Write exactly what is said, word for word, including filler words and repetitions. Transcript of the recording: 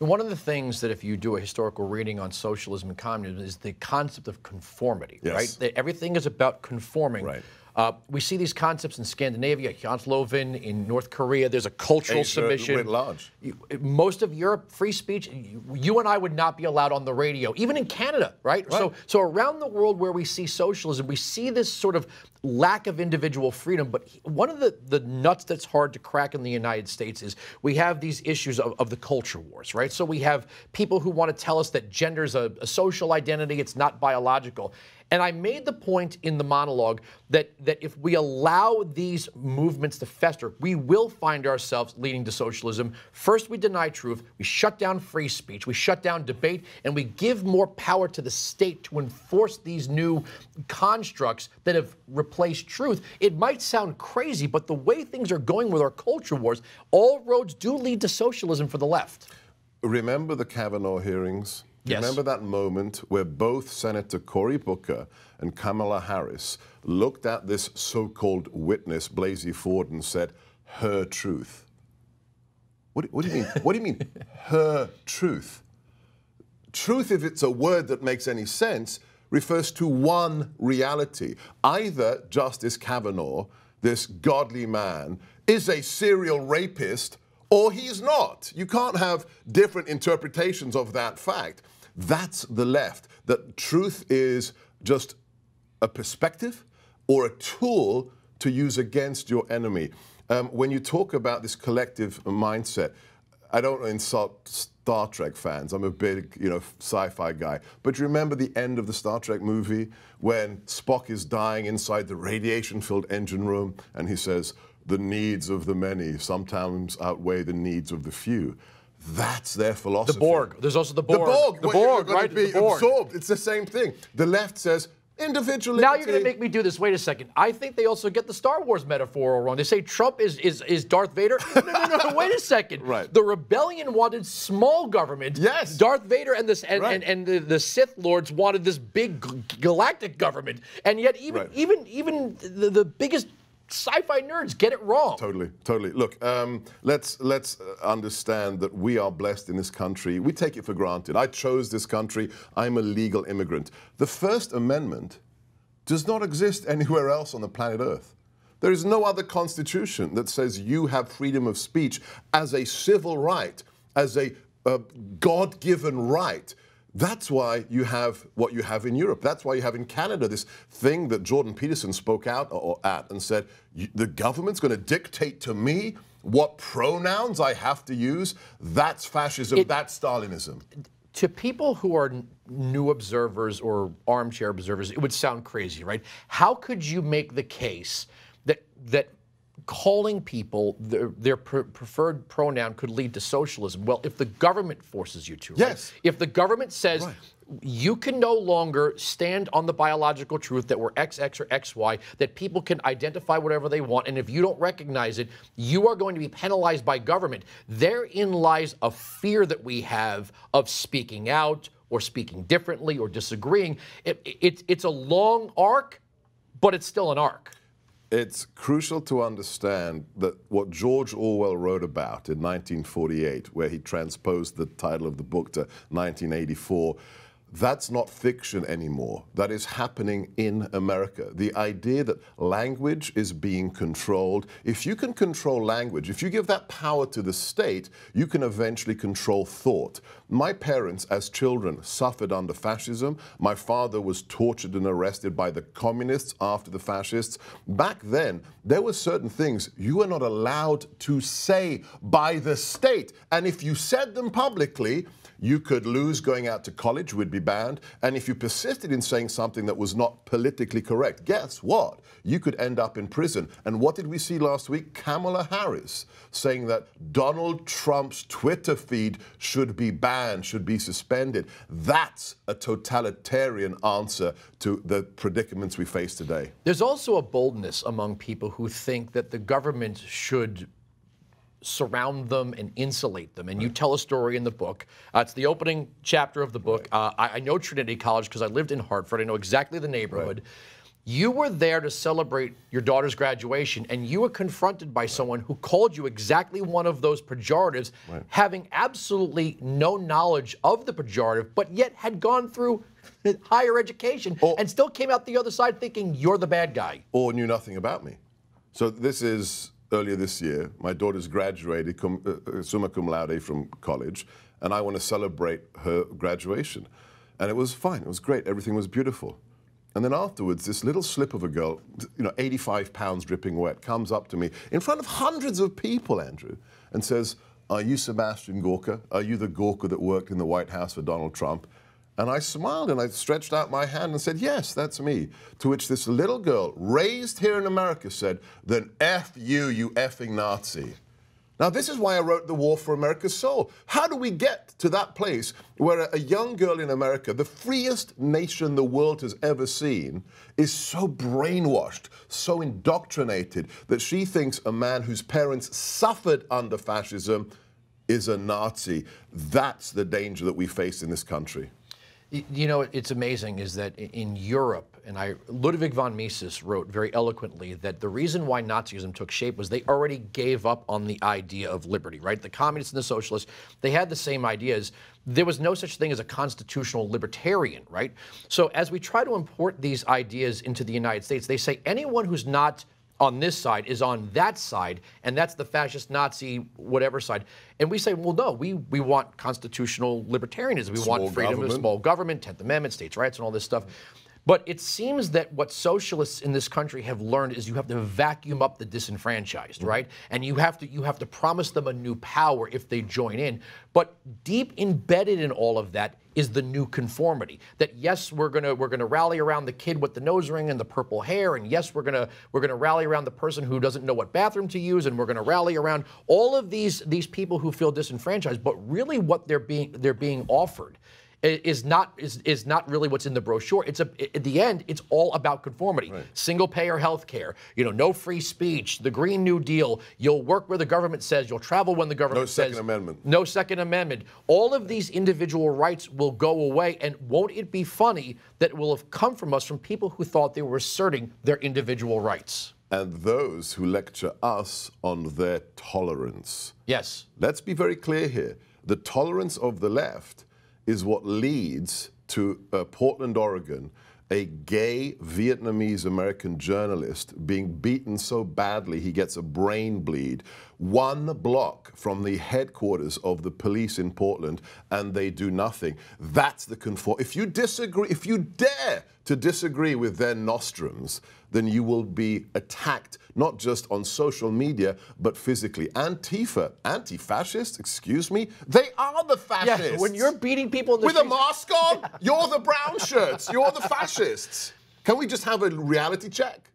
And one of the things that if you do a historical reading on socialism and communism is the concept of conformity, yes. right? That everything is about conforming. Right. Uh, we see these concepts in Scandinavia, Jomsloven, in North Korea. There's a cultural Asia submission. Writ large. Most of Europe, free speech. You and I would not be allowed on the radio, even in Canada, right? right? So, so around the world where we see socialism, we see this sort of lack of individual freedom. But one of the, the nuts that's hard to crack in the United States is we have these issues of, of the culture wars, right? So we have people who want to tell us that gender is a, a social identity. It's not biological. And I made the point in the monologue that, that if we allow these movements to fester, we will find ourselves leading to socialism. First, we deny truth, we shut down free speech, we shut down debate, and we give more power to the state to enforce these new constructs that have replaced truth. It might sound crazy, but the way things are going with our culture wars, all roads do lead to socialism for the left. Remember the Kavanaugh hearings? Yes. Remember that moment where both Senator Cory Booker and Kamala Harris looked at this so-called witness, Blasey Ford, and said, her truth. What, what do you mean? What do you mean, her truth? Truth, if it's a word that makes any sense, refers to one reality. Either Justice Kavanaugh, this godly man, is a serial rapist, or he's not. You can't have different interpretations of that fact. That's the left. That truth is just a perspective or a tool to use against your enemy. Um, when you talk about this collective mindset, I don't insult Star Trek fans. I'm a big, you know, sci-fi guy. But you remember the end of the Star Trek movie when Spock is dying inside the radiation-filled engine room and he says, the needs of the many sometimes outweigh the needs of the few. That's their philosophy. The Borg. There's also the Borg. The Borg. The Borg, right? The Borg. Absorbed. It's the same thing. The left says individuality. Now you're going to make me do this. Wait a second. I think they also get the Star Wars metaphor wrong. They say Trump is is is Darth Vader. No, no, no. no wait a second. Right. The rebellion wanted small government. Yes. Darth Vader and this and right. and, and the, the Sith lords wanted this big galactic government. And yet even right. even even the, the biggest sci-fi nerds get it wrong. Totally, totally. Look, um, let's let's understand that we are blessed in this country. We take it for granted. I chose this country. I'm a legal immigrant. The First Amendment does not exist anywhere else on the planet Earth. There is no other constitution that says you have freedom of speech as a civil right, as a, a God-given right. That's why you have what you have in Europe. That's why you have in Canada this thing that Jordan Peterson spoke out or at and said, the government's going to dictate to me what pronouns I have to use. That's fascism. It, that's Stalinism. To people who are new observers or armchair observers, it would sound crazy, right? How could you make the case that that calling people their, their pre preferred pronoun could lead to socialism? Well, if the government forces you to, yes. right? If the government says right. you can no longer stand on the biological truth that we're X X or X Y, that people can identify whatever they want, and if you don't recognize it, you are going to be penalized by government. Therein lies a fear that we have of speaking out or speaking differently or disagreeing. It, it, it's a long arc, but it's still an arc. It's crucial to understand that what George Orwell wrote about in nineteen forty-eight, where he transposed the title of the book to nineteen eighty-four, that's not fiction anymore. That is happening in America. The idea that language is being controlled. If you can control language, if you give that power to the state, you can eventually control thought. My parents, as children, suffered under fascism. My father was tortured and arrested by the communists after the fascists. Back then, there were certain things you were not allowed to say by the state. And if you said them publicly, you could lose going out to college, would be banned. And if you persisted in saying something that was not politically correct, guess what? You could end up in prison. And what did we see last week? Kamala Harris saying that Donald Trump's Twitter feed should be banned, should be suspended. That's a totalitarian answer to the predicaments we face today. There's also a boldness among people who think that the government should surround them and insulate them. And you tell a story in the book. Uh, it's the opening chapter of the book. Right. Uh, I, I know Trinity College because I lived in Hartford. I know exactly the neighborhood. Right. You were there to celebrate your daughter's graduation, and you were confronted by someone who called you exactly one of those pejoratives, right. having absolutely no knowledge of the pejorative, but yet had gone through higher education or, and still came out the other side thinking you're the bad guy. Or knew nothing about me. So this is earlier this year. My daughter's graduated cum, uh, summa cum laude from college, and I want to celebrate her graduation. And it was fine. It was great. Everything was beautiful. And then afterwards, this little slip of a girl, you know, eighty-five pounds dripping wet, comes up to me in front of hundreds of people, Andrew, and says, "Are you Sebastian Gorka? Are you the Gorka that worked in the White House for Donald Trump?" And I smiled and I stretched out my hand and said, "Yes, that's me." To which this little girl, raised here in America, said, "Then F you, you effing Nazi." Now, this is why I wrote The War for America's Soul. How do we get to that place where a young girl in America, the freest nation the world has ever seen, is so brainwashed, so indoctrinated, that she thinks a man whose parents suffered under fascism is a Nazi? That's the danger that we face in this country. You know, it's amazing is that in Europe, and I, Ludwig von Mises wrote very eloquently that the reason why Nazism took shape was they already gave up on the idea of liberty, right? The communists and the socialists, they had the same ideas. There was no such thing as a constitutional libertarian, right? So as we try to import these ideas into the United States, they say anyone who's not on this side is on that side, and that's the fascist Nazi whatever side. And we say, well, no, we, we want constitutional libertarianism. We want freedom of small government, tenth amendment, states' rights, and all this stuff. But it seems that what socialists in this country have learned is you have to vacuum up the disenfranchised, mm-hmm. right? And you have to you have to promise them a new power if they join in. But deep embedded in all of that is the new conformity. That yes, we're gonna we're gonna rally around the kid with the nose ring and the purple hair, and yes, we're gonna we're gonna rally around the person who doesn't know what bathroom to use, and we're gonna rally around all of these these people who feel disenfranchised. But really, what they're being they're being offered is not is is not really what's in the brochure. It's a, at the end, it's all about conformity, right. Single payer health care, you know, no free speech, the Green New Deal. You'll work where the government says. You'll travel when the government says. No Second Amendment. No Second Amendment. All of these individual rights will go away, and won't it be funny that it will have come from us from people who thought they were asserting their individual rights? And those who lecture us on their tolerance. Yes. Let's be very clear here. The tolerance of the left is what leads to uh, Portland, Oregon, a gay Vietnamese-American journalist being beaten so badly he gets a brain bleed, one block from the headquarters of the police in Portland, and they do nothing. That's the conform. If you disagree, if you dare to disagree with their nostrums, then you will be attacked, not just on social media, but physically. Antifa, anti-fascists, excuse me, they are the fascists. Yeah, when you're beating people in the with streets. A mask on, yeah. You're the brown shirts, you're the fascists. Can we just have a reality check?